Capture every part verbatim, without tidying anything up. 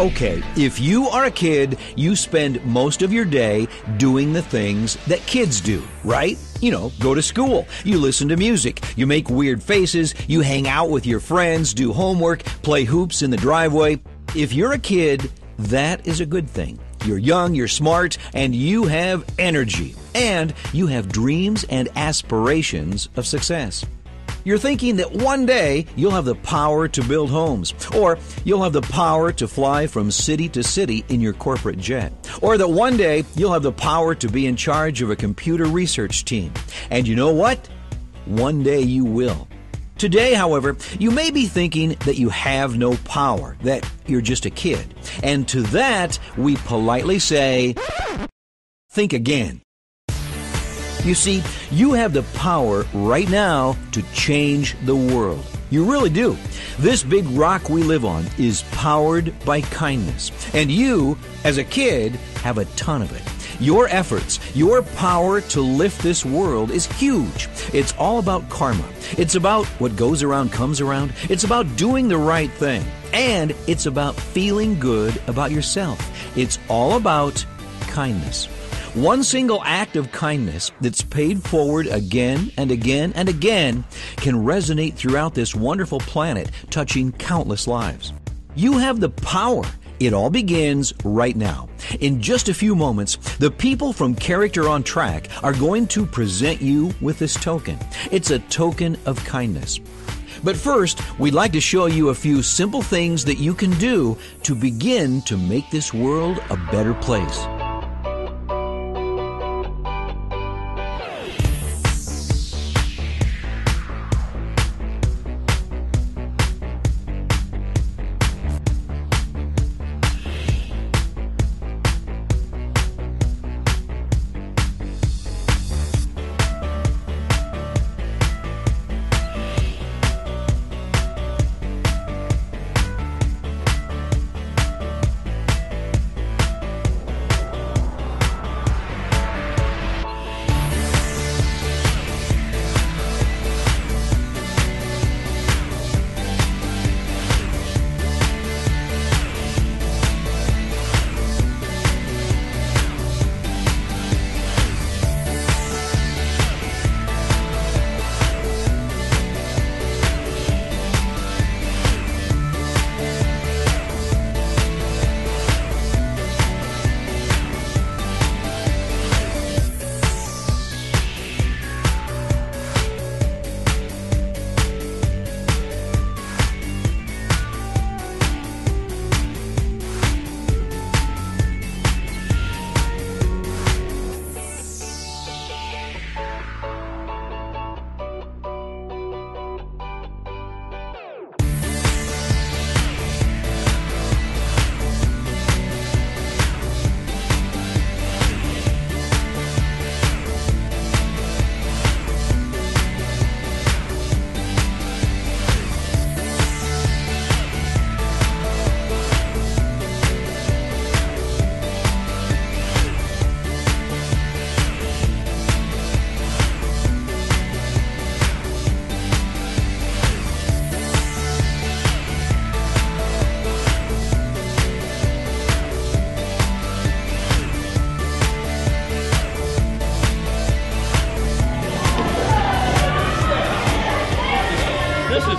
Okay, if you are a kid, you spend most of your day doing the things that kids do, right? You know, go to school, you listen to music, you make weird faces, you hang out with your friends, do homework, play hoops in the driveway. If you're a kid, that is a good thing. You're young, you're smart, and you have energy. And you have dreams and aspirations of success. You're thinking that one day you'll have the power to build homes, or you'll have the power to fly from city to city in your corporate jet, or that one day you'll have the power to be in charge of a computer research team. And you know what? One day you will. Today, however, you may be thinking that you have no power, that you're just a kid. And to that, we politely say, think again. You see, you have the power right now to change the world. You really do. This big rock we live on is powered by kindness. And you, as a kid, have a ton of it. Your efforts, your power to lift this world is huge. It's all about karma. It's about what goes around comes around. It's about doing the right thing. And it's about feeling good about yourself. It's all about kindness. One single act of kindness that's paid forward again and again and again can resonate throughout this wonderful planet, touching countless lives. You have the power. It all begins right now. In just a few moments, the people from Character on Track are going to present you with this token. It's a token of kindness. But first, we'd like to show you a few simple things that you can do to begin to make this world a better place.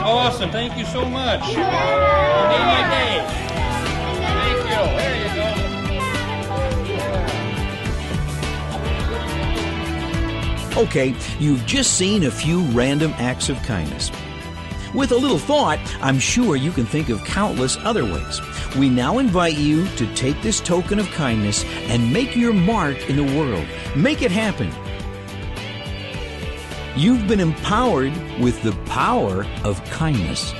Awesome, thank you so much. You made my day. Thank you. There you go. Okay, you've just seen a few random acts of kindness. With a little thought, I'm sure you can think of countless other ways. We now invite you to take this token of kindness and make your mark in the world. Make it happen. You've been empowered with the power of kindness.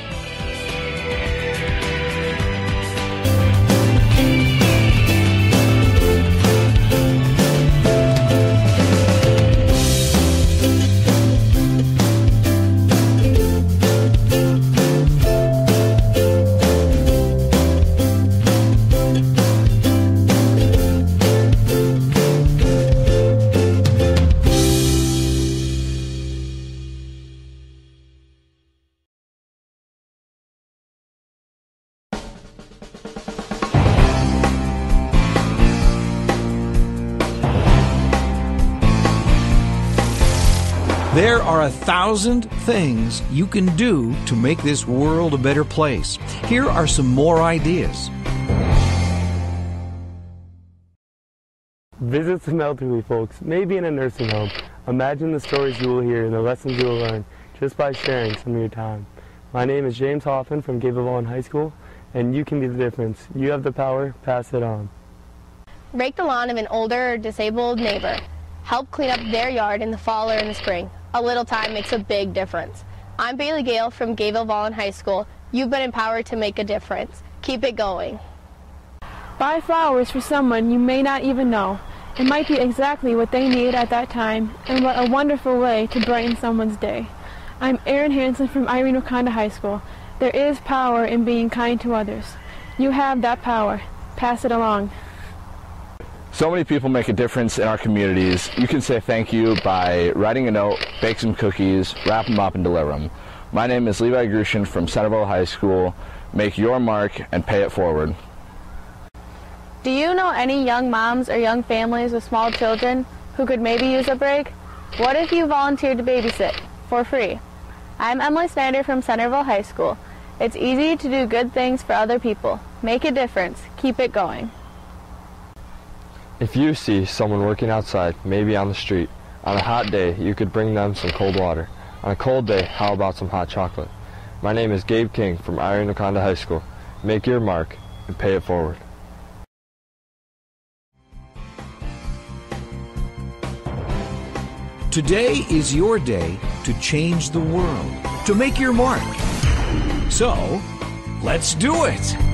There are a thousand things you can do to make this world a better place. Here are some more ideas. Visit some elderly folks, maybe in a nursing home. Imagine the stories you will hear and the lessons you will learn just by sharing some of your time. My name is James Hoffman from Gayville-Volin High School, and you can be the difference. You have the power, pass it on. Rake the lawn of an older or disabled neighbor. Help clean up their yard in the fall or in the spring. A little time makes a big difference. I'm Bailey Gale from Gayville-Volin High School. You've been empowered to make a difference. Keep it going. Buy flowers for someone you may not even know. It might be exactly what they need at that time, and what a wonderful way to brighten someone's day. I'm Erin Hansen from Irene-Wakonda High School. There is power in being kind to others. You have that power. Pass it along. So many people make a difference in our communities. You can say thank you by writing a note, bake some cookies, wrap them up, and deliver them. My name is Levi Grushin from Centerville High School. Make your mark and pay it forward. Do you know any young moms or young families with small children who could maybe use a break? What if you volunteered to babysit for free? I'm Emily Snyder from Centerville High School. It's easy to do good things for other people. Make a difference. Keep it going. If you see someone working outside, maybe on the street, on a hot day, you could bring them some cold water. On a cold day, how about some hot chocolate? My name is Gabe King from Irene-Wakonda High School. Make your mark and pay it forward. Today is your day to change the world, to make your mark. So, let's do it!